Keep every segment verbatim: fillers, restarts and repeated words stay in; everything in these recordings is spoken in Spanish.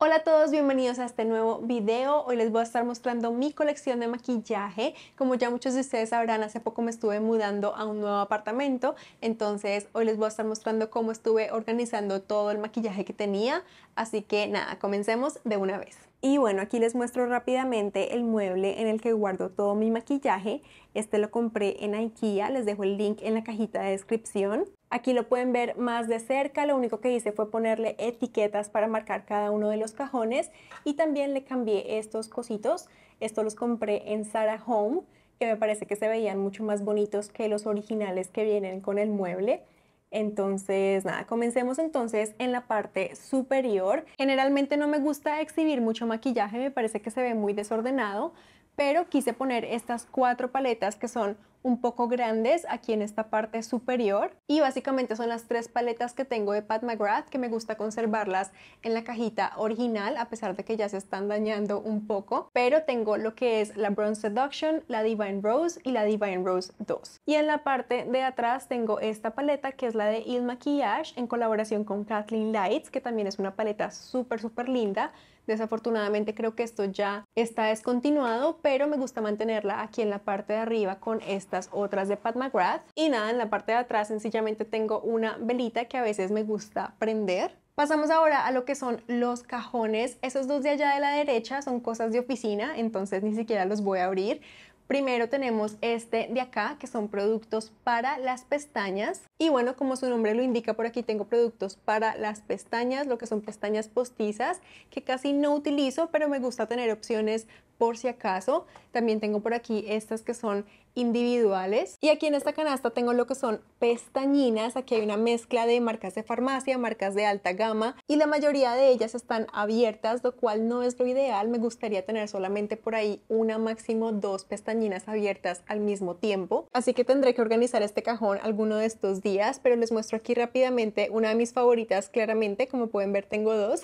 Hola a todos, bienvenidos a este nuevo video. Hoy les voy a estar mostrando mi colección de maquillaje. Como ya muchos de ustedes sabrán, hace poco me estuve mudando a un nuevo apartamento, entonces hoy les voy a estar mostrando cómo estuve organizando todo el maquillaje que tenía. Así que nada, comencemos de una vez. Y bueno, aquí les muestro rápidamente el mueble en el que guardo todo mi maquillaje. Este lo compré en IKEA, les dejo el link en la cajita de descripción. Aquí lo pueden ver más de cerca, lo único que hice fue ponerle etiquetas para marcar cada uno de los cajones y también le cambié estos cositos. Estos los compré en Zara Home, que me parece que se veían mucho más bonitos que los originales que vienen con el mueble. Entonces nada, comencemos entonces en la parte superior. Generalmente no me gusta exhibir mucho maquillaje, me parece que se ve muy desordenado, pero quise poner estas cuatro paletas que son un poco grandes aquí en esta parte superior y básicamente son las tres paletas que tengo de Pat McGrath, que me gusta conservarlas en la cajita original a pesar de que ya se están dañando un poco, pero tengo lo que es la Bronze Seduction, la Divine Rose y la Divine Rose dos. Y en la parte de atrás tengo esta paleta que es la de Il Maquillage en colaboración con Kathleen Lights, que también es una paleta súper súper linda. Desafortunadamente creo que esto ya está descontinuado, pero me gusta mantenerla aquí en la parte de arriba con estas otras de Pat McGrath. Y nada, en la parte de atrás sencillamente tengo una velita que a veces me gusta prender. Pasamos ahora a lo que son los cajones. Esos dos de allá de la derecha son cosas de oficina, entonces ni siquiera los voy a abrir. Primero tenemos este de acá, que son productos para las pestañas. Y bueno, como su nombre lo indica, por aquí tengo productos para las pestañas, lo que son pestañas postizas, que casi no utilizo, pero me gusta tener opciones por si acaso. También tengo por aquí estas que son individuales. Y aquí en esta canasta tengo lo que son pestañinas. Aquí hay una mezcla de marcas de farmacia, marcas de alta gama y la mayoría de ellas están abiertas, lo cual no es lo ideal. Me gustaría tener solamente por ahí una, máximo dos pestañinas abiertas al mismo tiempo. Así que tendré que organizar este cajón alguno de estos días, pero les muestro aquí rápidamente una de mis favoritas claramente. Como pueden ver tengo dos.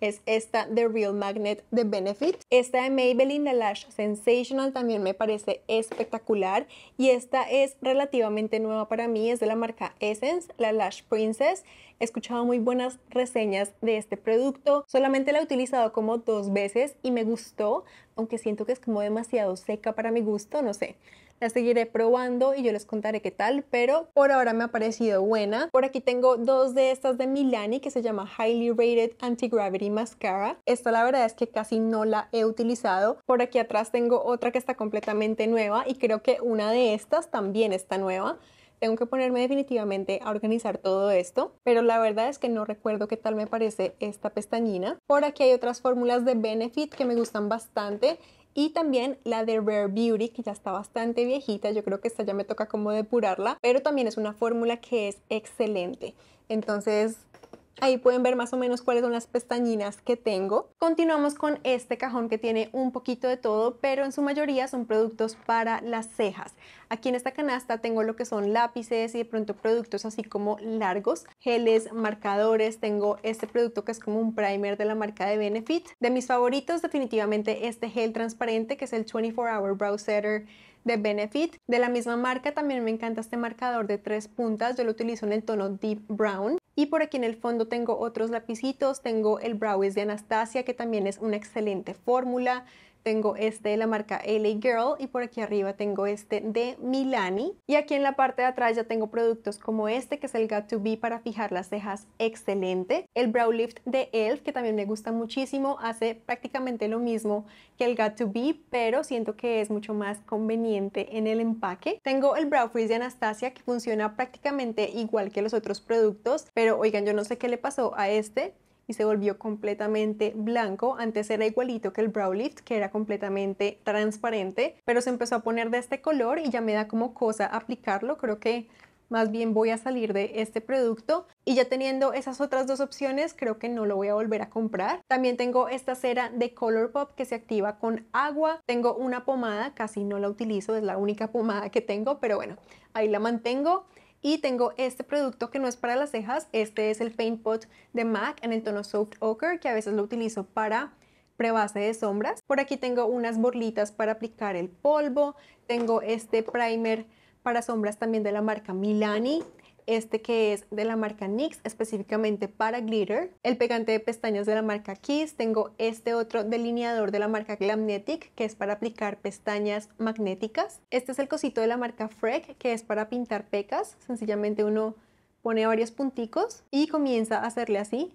Es esta de Real Magnet de Benefit. Esta de Maybelline, la Lash Sensational, también me parece espectacular. Y esta es relativamente nueva para mí, es de la marca Essence, la Lash Princess. He escuchado muy buenas reseñas de este producto, solamente la he utilizado como dos veces y me gustó, aunque siento que es como demasiado seca para mi gusto, no sé. La seguiré probando y yo les contaré qué tal, pero por ahora me ha parecido buena. Por aquí tengo dos de estas de Milani, que se llama Highly Rated Anti-Gravity Mascara. Esta la verdad es que casi no la he utilizado. Por aquí atrás tengo otra que está completamente nueva y creo que una de estas también está nueva. Tengo que ponerme definitivamente a organizar todo esto, pero la verdad es que no recuerdo qué tal me parece esta pestañina. Por aquí hay otras fórmulas de Benefit que me gustan bastante. Y también la de Rare Beauty, que ya está bastante viejita, yo creo que esta ya me toca como depurarla, pero también es una fórmula que es excelente. Entonces ahí pueden ver más o menos cuáles son las pestañinas que tengo. Continuamos con este cajón que tiene un poquito de todo, pero en su mayoría son productos para las cejas. Aquí en esta canasta tengo lo que son lápices y de pronto productos así como largos, geles, marcadores. Tengo este producto que es como un primer de la marca de Benefit. De mis favoritos definitivamente este gel transparente que es el veinticuatro hour Brow Setter de Benefit. De la misma marca también me encanta este marcador de tres puntas, yo lo utilizo en el tono Deep Brown. Y por aquí en el fondo tengo otros lapicitos, tengo el Browies de Anastasia que también es una excelente fórmula. Tengo este de la marca L A Girl y por aquí arriba tengo este de Milani. Y aquí en la parte de atrás ya tengo productos como este que es el Got to Be para fijar las cejas, excelente. El Brow Lift de E L F que también me gusta muchísimo, hace prácticamente lo mismo que el Got to Be, pero siento que es mucho más conveniente en el empaque. Tengo el Brow Freeze de Anastasia que funciona prácticamente igual que los otros productos, pero oigan, yo no sé qué le pasó a este y se volvió completamente blanco. Antes era igualito que el Brow Lift, que era completamente transparente, pero se empezó a poner de este color y ya me da como cosa aplicarlo. Creo que más bien voy a salir de este producto y ya teniendo esas otras dos opciones creo que no lo voy a volver a comprar. También tengo esta cera de Colourpop que se activa con agua. Tengo una pomada, casi no la utilizo, es la única pomada que tengo, pero bueno, ahí la mantengo. Y tengo este producto que no es para las cejas, este es el Paint Pot de M A C en el tono Soft Ochre, que a veces lo utilizo para prebase de sombras. Por aquí tengo unas borlitas para aplicar el polvo, tengo este primer para sombras también de la marca Milani. este que es de la marca N Y X, específicamente para glitter. El pegante de pestañas de la marca Kiss. Tengo este otro delineador de la marca Glamnetic, que es para aplicar pestañas magnéticas. Este es el cosito de la marca Freck, que es para pintar pecas. Sencillamente uno pone varios punticos y comienza a hacerle así.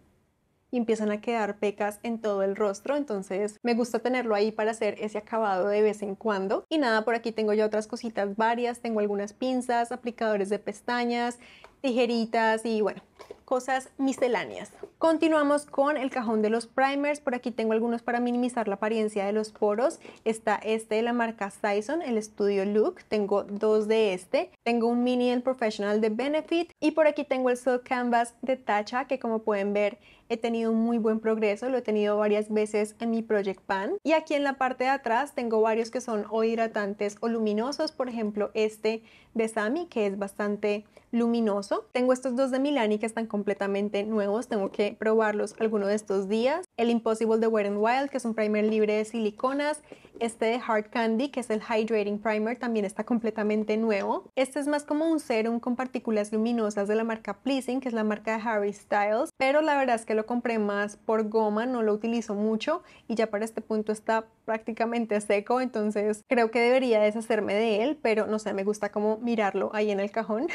Y empiezan a quedar pecas en todo el rostro, entonces me gusta tenerlo ahí para hacer ese acabado de vez en cuando. Y nada, por aquí tengo ya otras cositas varias, tengo algunas pinzas, aplicadores de pestañas, tijeritas y bueno, cosas misceláneas. Continuamos con el cajón de los primers. Por aquí tengo algunos para minimizar la apariencia de los poros. Está este de la marca Saysón, el Studio Look. Tengo dos de este. Tengo un mini del Professional de Benefit. Y por aquí tengo el Soft Canvas de Tatcha, que como pueden ver he tenido muy buen progreso. Lo he tenido varias veces en mi Project Pan. Y aquí en la parte de atrás tengo varios que son o hidratantes o luminosos. Por ejemplo, este de Samy, que es bastante luminoso. Tengo estos dos de Milani que están completamente nuevos, tengo que probarlos alguno de estos días. El Impossible de Wet n Wild, que es un primer libre de siliconas. Este de Hard Candy, que es el Hydrating Primer, también está completamente nuevo. Este es más como un serum con partículas luminosas de la marca Pleasing, que es la marca de Harry Styles, pero la verdad es que lo compré más por goma, no lo utilizo mucho y ya para este punto está prácticamente seco, entonces creo que debería deshacerme de él, pero no sé, me gusta como mirarlo ahí en el cajón.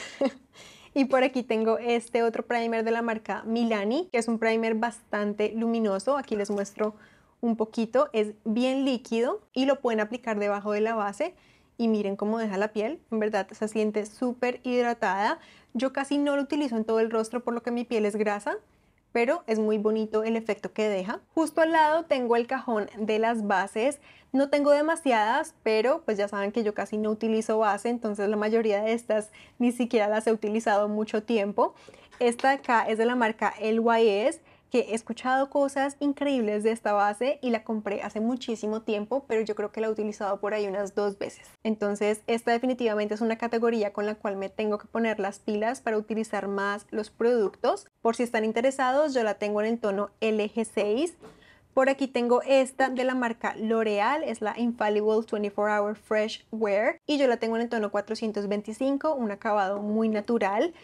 Y por aquí tengo este otro primer de la marca Milani, que es un primer bastante luminoso. Aquí les muestro un poquito. Es bien líquido y lo pueden aplicar debajo de la base. Y miren cómo deja la piel. En verdad se siente súper hidratada. Yo casi no lo utilizo en todo el rostro por lo que mi piel es grasa, pero es muy bonito el efecto que deja. Justo al lado tengo el cajón de las bases. No tengo demasiadas, pero pues ya saben que yo casi no utilizo base, entonces la mayoría de estas ni siquiera las he utilizado mucho tiempo. Esta de acá es de la marca L Y S, que he escuchado cosas increíbles de esta base y la compré hace muchísimo tiempo, pero yo creo que la he utilizado por ahí unas dos veces. Entonces esta definitivamente es una categoría con la cual me tengo que poner las pilas para utilizar más los productos. Por si están interesados, yo la tengo en el tono L G seis. Por aquí tengo esta de la marca L'Oreal, es la Infallible veinticuatro hour Fresh Wear y yo la tengo en el tono cuatrocientos veinticinco, un acabado muy natural.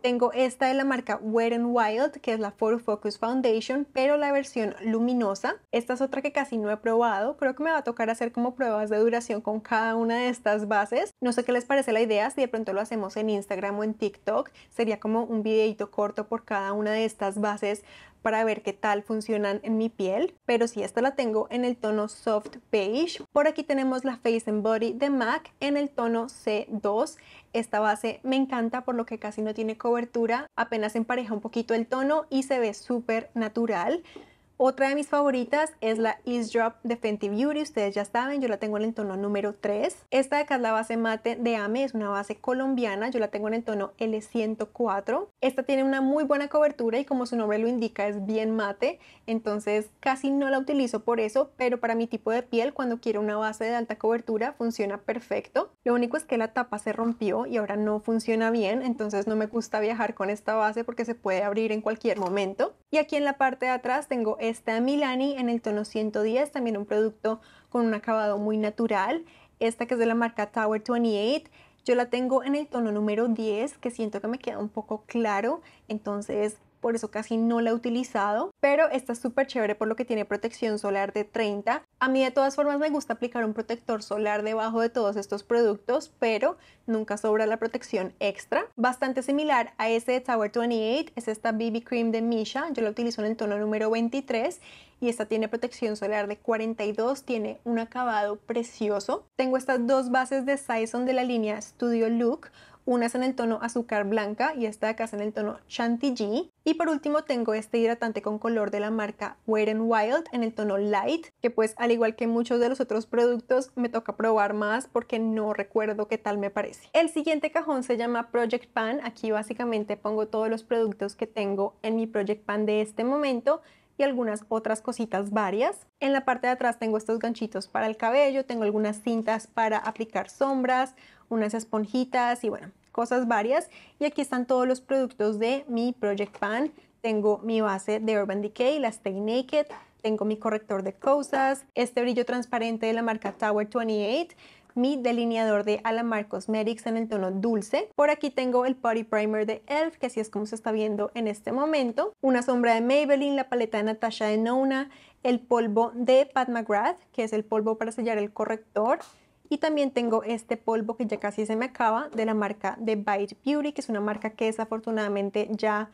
Tengo esta de la marca Wet n Wild, que es la Photo Focus Foundation, pero la versión luminosa. Esta es otra que casi no he probado. Creo que me va a tocar hacer como pruebas de duración con cada una de estas bases. No sé qué les parece la idea, si de pronto lo hacemos en Instagram o en TikTok. Sería como un videito corto por cada una de estas bases para ver qué tal funcionan en mi piel. Pero sí, esta la tengo en el tono Soft Beige. Por aquí tenemos la Face and Body de MAC en el tono C dos. Esta base me encanta por lo que casi no tiene cobertura, apenas empareja un poquito el tono y se ve súper natural. Otra de mis favoritas es la Eavesdrop de Fenty Beauty, ustedes ya saben, yo la tengo en el tono número tres. Esta de acá es la base mate de Ame, es una base colombiana, yo la tengo en el tono L ciento cuatro. Esta tiene una muy buena cobertura y como su nombre lo indica es bien mate, entonces casi no la utilizo por eso, pero para mi tipo de piel cuando quiero una base de alta cobertura funciona perfecto. Lo único es que la tapa se rompió y ahora no funciona bien, entonces no me gusta viajar con esta base porque se puede abrir en cualquier momento. Y aquí en la parte de atrás tengo esta Milani en el tono ciento diez, también un producto con un acabado muy natural. Esta que es de la marca Tower veintiocho, yo la tengo en el tono número diez, que siento que me queda un poco claro, entonces por eso casi no la he utilizado, pero esta es súper chévere por lo que tiene protección solar de treinta. A mí de todas formas me gusta aplicar un protector solar debajo de todos estos productos, pero nunca sobra la protección extra. Bastante similar a ese de Tower veintiocho es esta B B Cream de Misha, yo la utilizo en el tono número veintitrés y esta tiene protección solar de cuarenta y dos, tiene un acabado precioso. Tengo estas dos bases de Saysón de la línea Studio Look. Una es en el tono azúcar blanca y esta de acá es en el tono chantilly. Y por último tengo este hidratante con color de la marca Wet n Wild en el tono light, que pues al igual que muchos de los otros productos me toca probar más porque no recuerdo qué tal me parece. El siguiente cajón se llama Project Pan. Aquí básicamente pongo todos los productos que tengo en mi Project Pan de este momento y algunas otras cositas varias. En la parte de atrás tengo estos ganchitos para el cabello, tengo algunas cintas para aplicar sombras, unas esponjitas y bueno, cosas varias. Y aquí están todos los productos de mi Project Pan. Tengo mi base de Urban Decay, la Stay Naked, tengo mi corrector de cosas, este brillo transparente de la marca Tower veintiocho, mi delineador de Alamar Cosmetics en el tono dulce. Por aquí tengo el Putty Primer de E L F, que así es como se está viendo en este momento. Una sombra de Maybelline, la paleta de Natasha Denona, el polvo de Pat McGrath, que es el polvo para sellar el corrector. Y también tengo este polvo que ya casi se me acaba, de la marca de Rare Beauty, que es una marca que desafortunadamente ya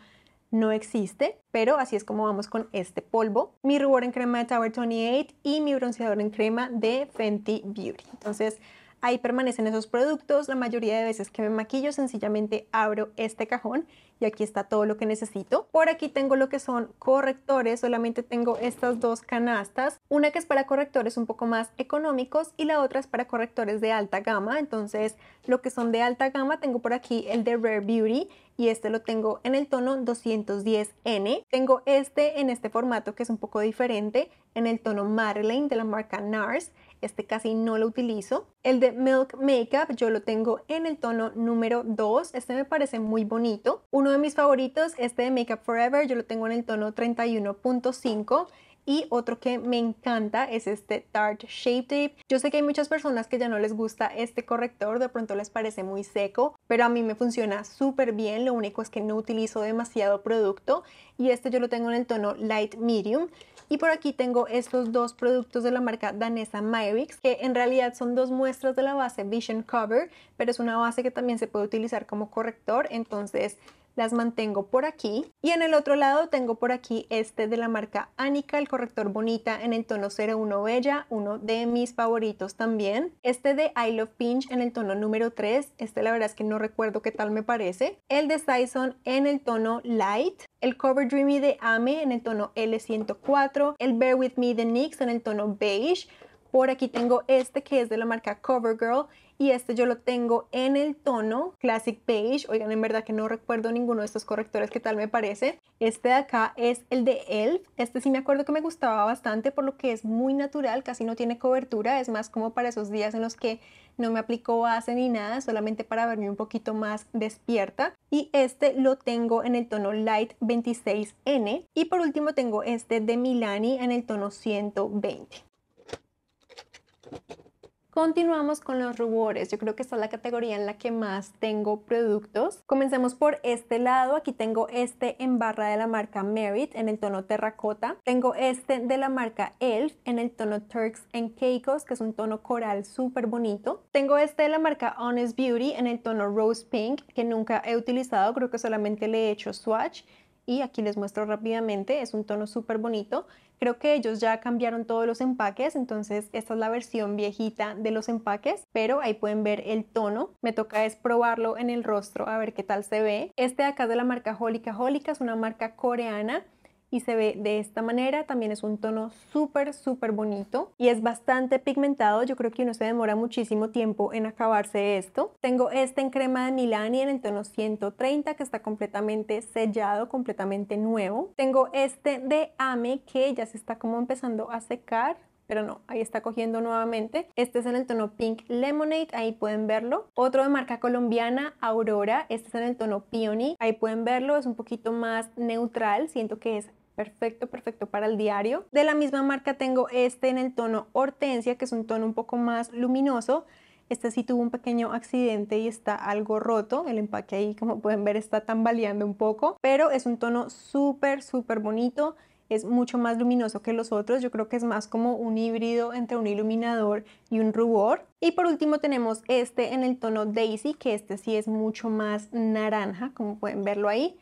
no existe, pero así es como vamos con este polvo. Mi rubor en crema de Tower veintiocho y mi bronceador en crema de Fenty Beauty. Entonces ahí permanecen esos productos. La mayoría de veces que me maquillo sencillamente abro este cajón y aquí está todo lo que necesito. Por aquí tengo lo que son correctores, solamente tengo estas dos canastas, una que es para correctores un poco más económicos y la otra es para correctores de alta gama. Entonces lo que son de alta gama, tengo por aquí el de Rare Beauty y este lo tengo en el tono doscientos diez N. Tengo este en este formato que es un poco diferente, en el tono Madeline de la marca NARS. Este casi no lo utilizo. El de Milk Makeup yo lo tengo en el tono número dos. Este me parece muy bonito. Uno de mis favoritos, este de Makeup Forever, yo lo tengo en el tono treinta y uno punto cinco. Y otro que me encanta es este Tarte Shape Tape. Yo sé que hay muchas personas que ya no les gusta este corrector, de pronto les parece muy seco, pero a mí me funciona súper bien. Lo único es que no utilizo demasiado producto y este yo lo tengo en el tono Light Medium. Y por aquí tengo estos dos productos de la marca Danessa Myricks, que en realidad son dos muestras de la base Vision Cover, pero es una base que también se puede utilizar como corrector, entonces las mantengo por aquí. Y en el otro lado tengo por aquí este de la marca Anika, el corrector Bonita en el tono cero uno Bella, uno de mis favoritos también. Este de I Love Pinch en el tono número tres, este la verdad es que no recuerdo qué tal me parece. El de Saysón en el tono Light. El Cover Dreamy de Ame en el tono L ciento cuatro. El Bear With Me de N Y X en el tono Beige. Por aquí tengo este que es de la marca CoverGirl y este yo lo tengo en el tono Classic Beige. Oigan, en verdad que no recuerdo ninguno de estos correctores qué tal me parece. Este de acá es el de E L F. Este sí me acuerdo que me gustaba bastante por lo que es muy natural, casi no tiene cobertura. Es más como para esos días en los que no me aplico base ni nada, solamente para verme un poquito más despierta. Y este lo tengo en el tono Light veintiséis N. Y por último tengo este de Milani en el tono ciento veinte. Continuamos con los rubores. Yo creo que esta es la categoría en la que más tengo productos. Comencemos por este lado. Aquí tengo este en barra de la marca Merit en el tono terracota. Tengo este de la marca E L F en el tono Turks and Caicos, que es un tono coral súper bonito. Tengo este de la marca Honest Beauty en el tono Rose Pink, que nunca he utilizado. Creo que solamente le he hecho swatch. Y aquí les muestro rápidamente, es un tono súper bonito. Creo que ellos ya cambiaron todos los empaques, entonces esta es la versión viejita de los empaques, pero ahí pueden ver el tono. Me toca es probarlo en el rostro a ver qué tal se ve. Este de acá es de la marca Holika Holika, es una marca coreana y se ve de esta manera. También es un tono súper súper bonito y es bastante pigmentado. Yo creo que uno se demora muchísimo tiempo en acabarse esto. Tengo este en crema de Milani en el tono ciento treinta, que está completamente sellado, completamente nuevo. Tengo este de Ame, que ya se está como empezando a secar, pero no, ahí está cogiendo nuevamente. Este es en el tono Pink Lemonade, ahí pueden verlo. Otro de marca colombiana, Aurora, este es en el tono Peony, ahí pueden verlo, es un poquito más neutral, siento que es perfecto, perfecto para el diario. De la misma marca tengo este en el tono Hortensia, que es un tono un poco más luminoso. Este sí tuvo un pequeño accidente y está algo roto. El empaque ahí, como pueden ver, está tambaleando un poco, pero es un tono súper, súper bonito. Es mucho más luminoso que los otros. Yo creo que es más como un híbrido entre un iluminador y un rubor. Y por último tenemos este en el tono Daisy, que este sí es mucho más naranja, como pueden verlo ahí.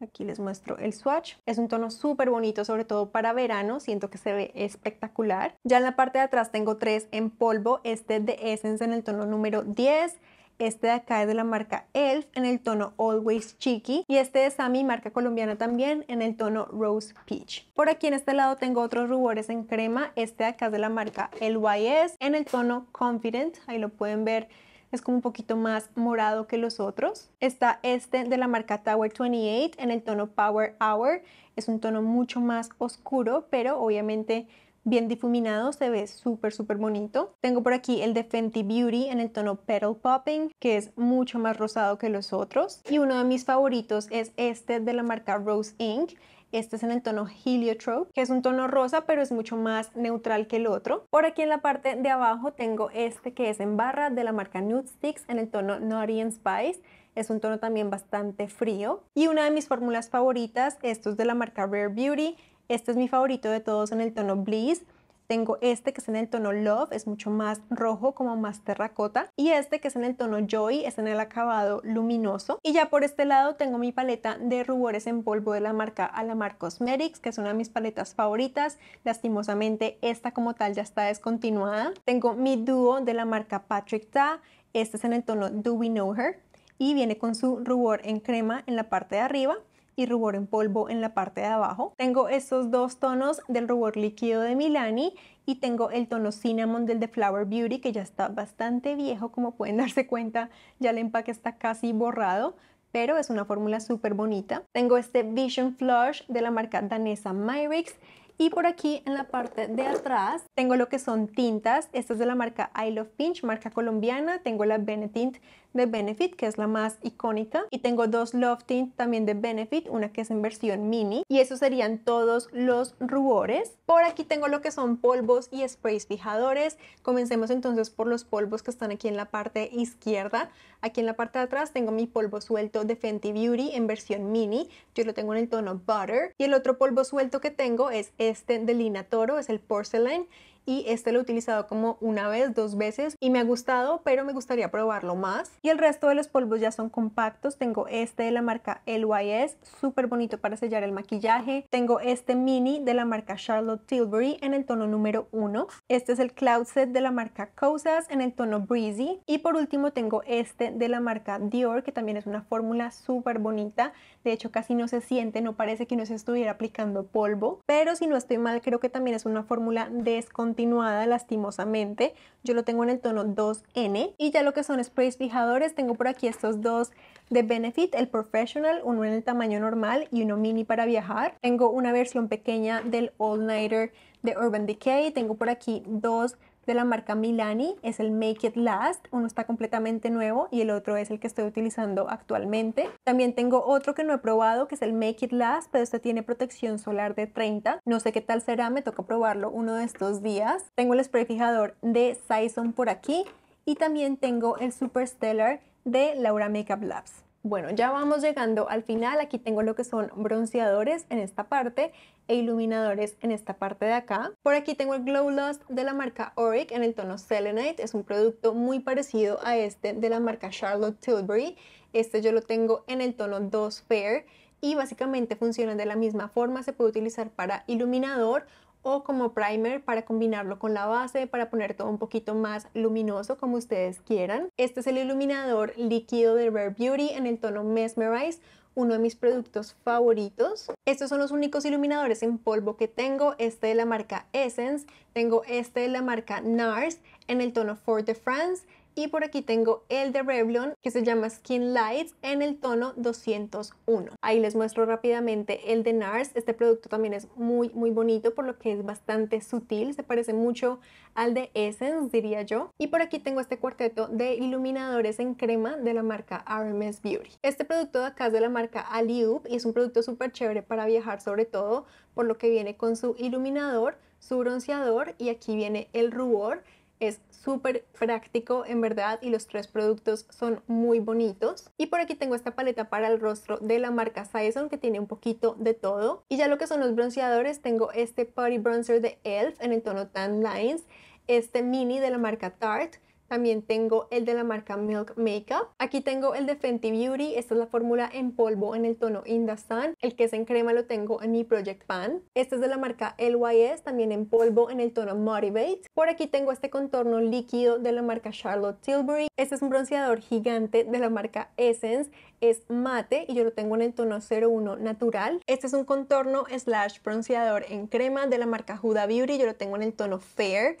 Aquí les muestro el swatch. Es un tono súper bonito, sobre todo para verano. Siento que se ve espectacular. Ya en la parte de atrás tengo tres en polvo. Este de Essence en el tono número diez. Este de acá es de la marca E L F en el tono Always Cheeky. Y este de Samy, marca colombiana también, en el tono Rose Peach. Por aquí en este lado tengo otros rubores en crema. Este de acá es de la marca L Y S en el tono Confident. Ahí lo pueden ver. Es como un poquito más morado que los otros. Está este de la marca Tower veintiocho en el tono Power Hour. Es un tono mucho más oscuro, pero obviamente bien difuminado, se ve súper súper bonito. Tengo por aquí el de Fenty Beauty en el tono Petal Popping, que es mucho más rosado que los otros. Y uno de mis favoritos es este de la marca Rose Inc. Este es en el tono Heliotrope, que es un tono rosa, pero es mucho más neutral que el otro. Por aquí en la parte de abajo tengo este que es en barra de la marca Nudestix en el tono Naughty and Spice. Es un tono también bastante frío. Y una de mis fórmulas favoritas, esto es de la marca Rare Beauty. Este es mi favorito de todos en el tono Bliss. Tengo este que es en el tono Love, es mucho más rojo, como más terracota. Y este que es en el tono Joy, es en el acabado luminoso. Y ya por este lado tengo mi paleta de rubores en polvo de la marca Alamar Cosmetics, que es una de mis paletas favoritas. Lastimosamente esta como tal ya está descontinuada. Tengo mi dúo de la marca Patrick Ta. Este es en el tono Do We Know Her. Y viene con su rubor en crema en la parte de arriba y rubor en polvo en la parte de abajo. Tengo estos dos tonos del rubor líquido de Milani y tengo el tono Cinnamon del de Flower Beauty, que ya está bastante viejo, como pueden darse cuenta, ya el empaque está casi borrado, pero es una fórmula súper bonita. Tengo este Vision Flush de la marca Danessa Myricks. Y por aquí en la parte de atrás tengo lo que son tintas. Esta es de la marca I Love Pinch, marca colombiana. Tengo la Benetint de Benefit, que es la más icónica. Y tengo dos Love Tint también de Benefit, una que es en versión mini. Y esos serían todos los rubores. Por aquí tengo lo que son polvos y sprays fijadores. Comencemos entonces por los polvos que están aquí en la parte izquierda. Aquí en la parte de atrás tengo mi polvo suelto de Fenty Beauty en versión mini. Yo lo tengo en el tono Butter. Y el otro polvo suelto que tengo es este de Lina Toro, es el Porcelain. Y este lo he utilizado como una vez, dos veces y me ha gustado, pero me gustaría probarlo más. Y el resto de los polvos ya son compactos. Tengo este de la marca L Y S, súper bonito para sellar el maquillaje. Tengo este mini de la marca Charlotte Tilbury en el tono número uno. Este es el Cloud Set de la marca Cosas en el tono Breezy. Y por último tengo este de la marca Dior, que también es una fórmula súper bonita. De hecho casi no se siente, no parece que no se estuviera aplicando polvo. Pero si no estoy mal, creo que también es una fórmula descontinuada. Continuada, lastimosamente. Yo lo tengo en el tono dos N. Y ya lo que son sprays fijadores, tengo por aquí estos dos de Benefit, el Professional, uno en el tamaño normal y uno mini para viajar. Tengo una versión pequeña del All Nighter de Urban Decay. Tengo por aquí dos de la marca Milani, es el Make It Last, uno está completamente nuevo y el otro es el que estoy utilizando actualmente. También tengo otro que no he probado, que es el Make It Last, pero este tiene protección solar de treinta, no sé qué tal será, me toca probarlo uno de estos días. Tengo el spray fijador de Saysón por aquí y también tengo el Super Stellar de Laura Makeup Labs. Bueno, ya vamos llegando al final. Aquí tengo lo que son bronceadores en esta parte e iluminadores en esta parte de acá. Por aquí tengo el Glow Lust de la marca Auric en el tono Selenite. Es un producto muy parecido a este de la marca Charlotte Tilbury. Este yo lo tengo en el tono dos Fair y básicamente funciona de la misma forma. Se puede utilizar para iluminador o como primer para combinarlo con la base, para poner todo un poquito más luminoso, como ustedes quieran. Este es el iluminador líquido de Rare Beauty en el tono Mesmerize, uno de mis productos favoritos. Estos son los únicos iluminadores en polvo que tengo. Este de la marca Essence, tengo este de la marca NARS en el tono For the France. Y por aquí tengo el de Revlon, que se llama Skin Lights, en el tono doscientos uno. Ahí les muestro rápidamente el de NARS. Este producto también es muy, muy bonito, por lo que es bastante sutil. Se parece mucho al de Essence, diría yo. Y por aquí tengo este cuarteto de iluminadores en crema de la marca R M S Beauty. Este producto de acá es de la marca Aliub y es un producto súper chévere para viajar, sobre todo, por lo que viene con su iluminador, su bronceador y aquí viene el rubor. Es súper práctico en verdad y los tres productos son muy bonitos. Y por aquí tengo esta paleta para el rostro de la marca Saysón, que tiene un poquito de todo. Y ya lo que son los bronceadores, tengo este Putty Bronzer de E L F en el tono Tan Lines, este mini de la marca Tarte. También tengo el de la marca Milk Makeup. Aquí tengo el de Fenty Beauty. Esta es la fórmula en polvo en el tono In The Sun. El que es en crema lo tengo en mi Project Pan. Este es de la marca L Y S, también en polvo en el tono Motivate. Por aquí tengo este contorno líquido de la marca Charlotte Tilbury. Este es un bronceador gigante de la marca Essence. Es mate y yo lo tengo en el tono cero uno natural. Este es un contorno slash bronceador en crema de la marca Huda Beauty. Yo lo tengo en el tono Fair.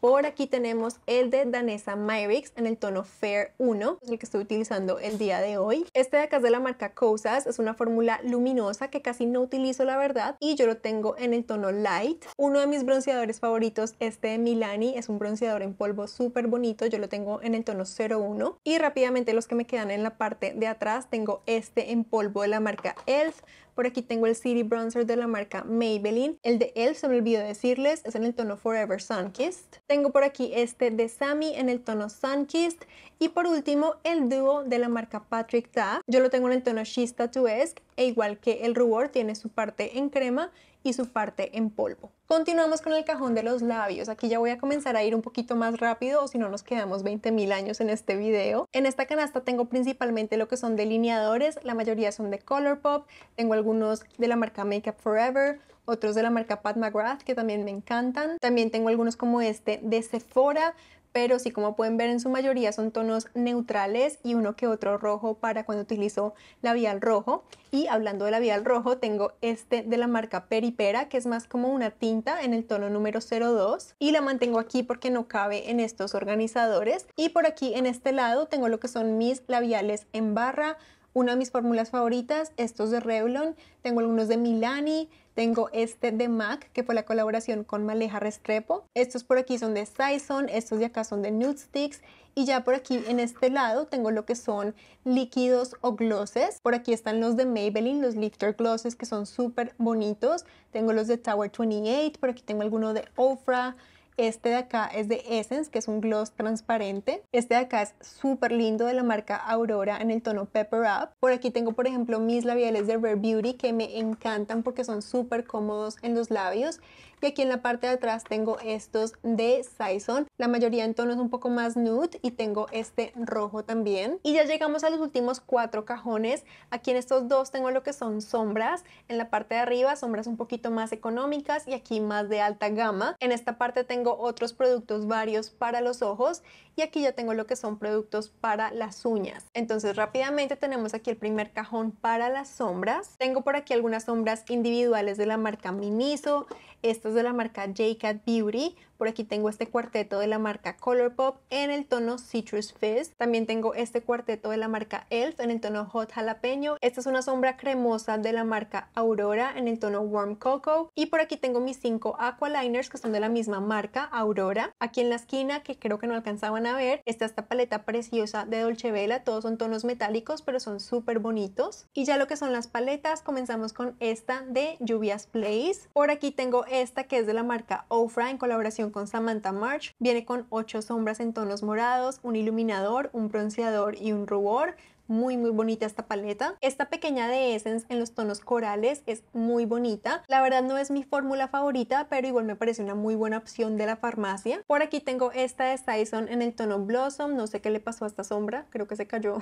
Por aquí tenemos el de Danessa Myricks en el tono Fair uno, es el que estoy utilizando el día de hoy. Este de acá es de la marca Cosas, es una fórmula luminosa que casi no utilizo la verdad y yo lo tengo en el tono Light. Uno de mis bronceadores favoritos, este de Milani, es un bronceador en polvo súper bonito, yo lo tengo en el tono cero uno. Y rápidamente los que me quedan en la parte de atrás, tengo este en polvo de la marca E L F. Por aquí tengo el City Bronzer de la marca Maybelline. El de E L F, se me olvidó decirles, es en el tono Forever Sunkissed. Tengo por aquí este de Samy en el tono Sunkissed. Y por último, el Duo de la marca Patrick Ta. Yo lo tengo en el tono She's Statuesque, e igual que el Rubor, tiene su parte en crema y su parte en polvo. Continuamos con el cajón de los labios. Aquí ya voy a comenzar a ir un poquito más rápido, o si no nos quedamos veinte mil años en este video. En esta canasta tengo principalmente lo que son delineadores, la mayoría son de Colourpop, tengo algunos de la marca Makeup Forever, otros de la marca Pat McGrath que también me encantan. También tengo algunos como este de Sephora, pero sí, como pueden ver, en su mayoría son tonos neutrales y uno que otro rojo para cuando utilizo labial rojo. Y hablando de labial rojo, tengo este de la marca Peripera, que es más como una tinta en el tono número cero dos. Y la mantengo aquí porque no cabe en estos organizadores. Y por aquí, en este lado, tengo lo que son mis labiales en barra. Una de mis fórmulas favoritas, estos de Revlon, tengo algunos de Milani, tengo este de M A C, que fue la colaboración con Maleja Restrepo. Estos por aquí son de Saysón, estos de acá son de Nudestix. Y ya por aquí en este lado tengo lo que son líquidos o glosses. Por aquí están los de Maybelline, los Lifter Glosses, que son súper bonitos. Tengo los de Tower veintiocho, por aquí tengo alguno de Aurora. Este de acá es de Essence, que es un gloss transparente. Este de acá es súper lindo, de la marca Aurora, en el tono Pepper Up. Por aquí tengo, por ejemplo, mis labiales de Rare Beauty, que me encantan porque son súper cómodos en los labios. Y aquí en la parte de atrás tengo estos de Saysón, la mayoría en tonos un poco más nude, y tengo este rojo también. Y ya llegamos a los últimos cuatro cajones. Aquí en estos dos tengo lo que son sombras. En la parte de arriba, sombras un poquito más económicas y aquí más de alta gama. En esta parte tengo otros productos varios para los ojos y aquí ya tengo lo que son productos para las uñas. Entonces rápidamente tenemos aquí el primer cajón para las sombras. Tengo por aquí algunas sombras individuales de la marca Miniso, estas de la marca J-Cat Beauty. Por aquí tengo este cuarteto de la marca Colourpop en el tono Citrus Fizz. También tengo este cuarteto de la marca E L F en el tono Hot Jalapeño. Esta es una sombra cremosa de la marca Aurora en el tono Warm Cocoa. Y por aquí tengo mis cinco Aqualiners, que son de la misma marca Aurora. Aquí en la esquina, que creo que no alcanzaban a ver, está esta paleta preciosa de Dolce Vela. Todos son tonos metálicos, pero son súper bonitos. Y ya lo que son las paletas, comenzamos con esta de Lluvias Place. Por aquí tengo esta que es de la marca Ofra en colaboración con Samantha March. Viene con ocho sombras en tonos morados, un iluminador, un bronceador y un rubor. Muy muy bonita esta paleta. Esta pequeña de Essence en los tonos corales es muy bonita. La verdad no es mi fórmula favorita, pero igual me parece una muy buena opción de la farmacia. Por aquí tengo esta de Saysón en el tono Blossom. No sé qué le pasó a esta sombra, creo que se cayó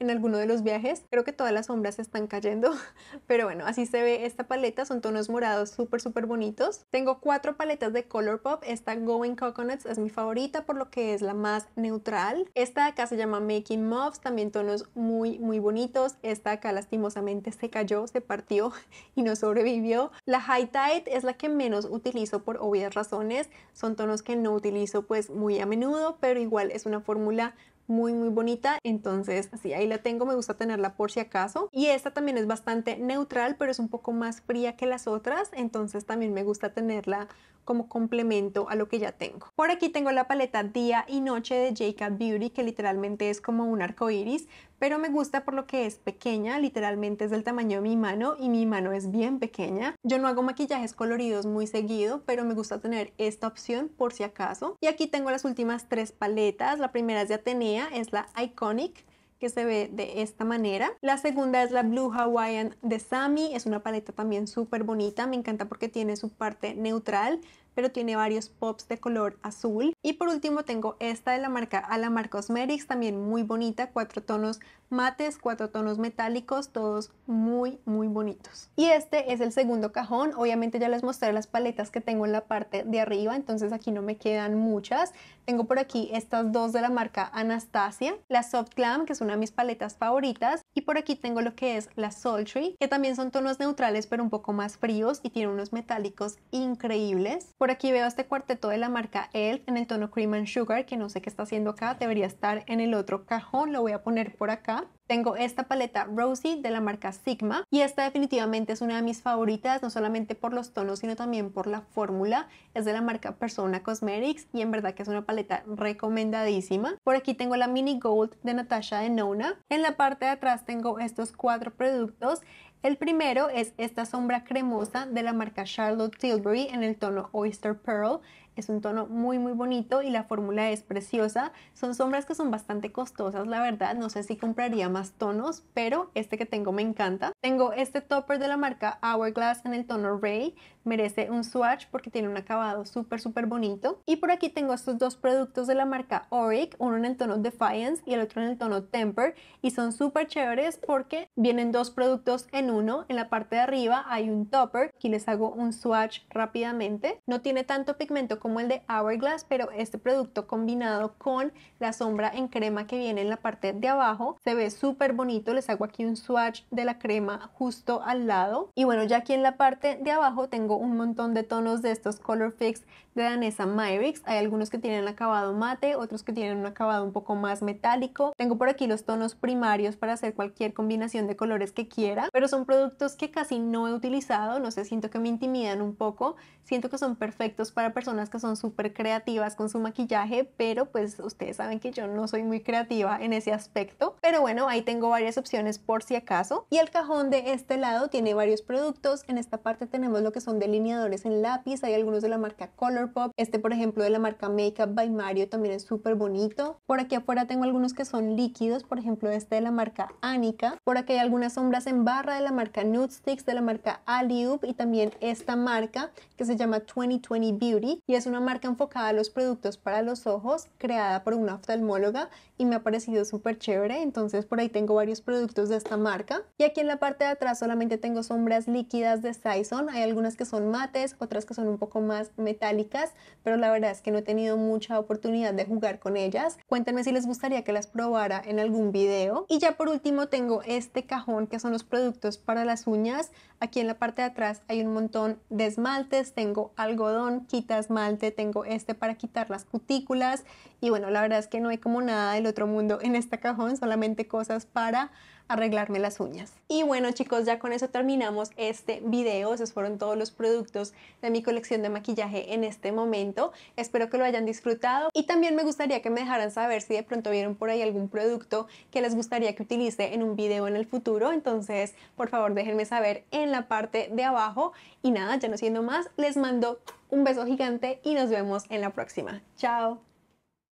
en alguno de los viajes. Creo que todas las sombras se están cayendo, pero bueno, así se ve esta paleta. Son tonos morados súper súper bonitos. Tengo cuatro paletas de Colourpop. Esta Going Coconuts es mi favorita por lo que es la más neutral. Esta de acá se llama Making Muffs, también tonos muy muy bonitos. Esta acá lastimosamente se cayó, se partió y no sobrevivió. La High Tide es la que menos utilizo por obvias razones, son tonos que no utilizo pues muy a menudo, pero igual es una fórmula muy muy bonita, entonces sí, ahí la tengo, me gusta tenerla por si acaso. Y esta también es bastante neutral, pero es un poco más fría que las otras, entonces también me gusta tenerla como complemento a lo que ya tengo. Por aquí tengo la paleta Día y Noche de J-Cat Beauty, que literalmente es como un arco iris, pero me gusta por lo que es pequeña, literalmente es del tamaño de mi mano y mi mano es bien pequeña. Yo no hago maquillajes coloridos muy seguido, pero me gusta tener esta opción por si acaso. Y aquí tengo las últimas tres paletas. La primera es de Atenea, es la Iconic, que se ve de esta manera. La segunda es la Blue Hawaiian de Samy, es una paleta también súper bonita, me encanta porque tiene su parte neutral, pero tiene varios pops de color azul. Y por último tengo esta de la marca Alamar Cosmetics, también muy bonita, cuatro tonos mates, cuatro tonos metálicos, todos muy muy bonitos. Y este es el segundo cajón. Obviamente ya les mostré las paletas que tengo en la parte de arriba, entonces aquí no me quedan muchas. Tengo por aquí estas dos de la marca Anastasia, la Soft Glam, que es una de mis paletas favoritas, y por aquí tengo lo que es la Sultry, que también son tonos neutrales pero un poco más fríos y tiene unos metálicos increíbles. Por aquí veo este cuarteto de la marca E L F en el tono Cream and Sugar, que no sé qué está haciendo acá, debería estar en el otro cajón, lo voy a poner por acá. Tengo esta paleta Rosy de la marca Sigma y esta definitivamente es una de mis favoritas, no solamente por los tonos sino también por la fórmula. Es de la marca Persona Cosmetics y en verdad que es una paleta recomendadísima. Por aquí tengo la Mini Gold de Natasha Denona. En la parte de atrás tengo estos cuatro productos. El primero es esta sombra cremosa de la marca Charlotte Tilbury en el tono Oyster Pearl. Es un tono muy muy bonito y la fórmula es preciosa. Son sombras que son bastante costosas, la verdad. No sé si compraría más tonos, pero este que tengo me encanta. Tengo este topper de la marca Hourglass en el tono Ray. Merece un swatch porque tiene un acabado súper súper bonito. Y por aquí tengo estos dos productos de la marca Auric, uno en el tono Defiance y el otro en el tono Temper. Y son súper chéveres porque vienen dos productos en uno. En la parte de arriba hay un topper. Aquí les hago un swatch rápidamente. No tiene tanto pigmento como el de Hourglass, pero este producto combinado con la sombra en crema que viene en la parte de abajo se ve súper bonito. Les hago aquí un swatch de la crema justo al lado. Y bueno, ya aquí en la parte de abajo tengo un montón de tonos de estos Color Fix de Danessa Myricks. Hay algunos que tienen acabado mate, otros que tienen un acabado un poco más metálico. Tengo por aquí los tonos primarios para hacer cualquier combinación de colores que quiera, pero son productos que casi no he utilizado. No sé, siento que me intimidan un poco. Siento que son perfectos para personas que son súper creativas con su maquillaje, pero pues ustedes saben que yo no soy muy creativa en ese aspecto. Pero bueno, ahí tengo varias opciones por si acaso. Y el cajón de este lado tiene varios productos. En esta parte tenemos lo que son delineadores en lápiz. Hay algunos de la marca Colourpop. Este, por ejemplo, de la marca Makeup by Mario también es súper bonito. Por aquí afuera tengo algunos que son líquidos. Por ejemplo, este de la marca Anika. Por aquí hay algunas sombras en barra de la marca Nudestix, de la marca Aliub y también esta marca que se llama twenty twenty Beauty. Y es una marca enfocada a los productos para los ojos, creada por una oftalmóloga y me ha parecido súper chévere. Entonces por ahí tengo varios productos de esta marca. Y aquí en la parte de atrás solamente tengo sombras líquidas de Saysón. Hay algunas que son mates, otras que son un poco más metálicas, pero la verdad es que no he tenido mucha oportunidad de jugar con ellas. Cuéntenme si les gustaría que las probara en algún video. Y ya por último tengo este cajón que son los productos para las uñas. Aquí en la parte de atrás hay un montón de esmaltes. Tengo algodón, quita esmalte. Tengo este para quitar las cutículas y bueno, la verdad es que no hay como nada del otro mundo en este cajón, solamente cosas para arreglarme las uñas. Y bueno chicos, ya con eso terminamos este video. Esos fueron todos los productos de mi colección de maquillaje en este momento. Espero que lo hayan disfrutado y también me gustaría que me dejaran saber si de pronto vieron por ahí algún producto que les gustaría que utilice en un video en el futuro. Entonces por favor déjenme saber en la parte de abajo y nada, ya no siendo más, les mando un beso gigante y nos vemos en la próxima. ¡Chao!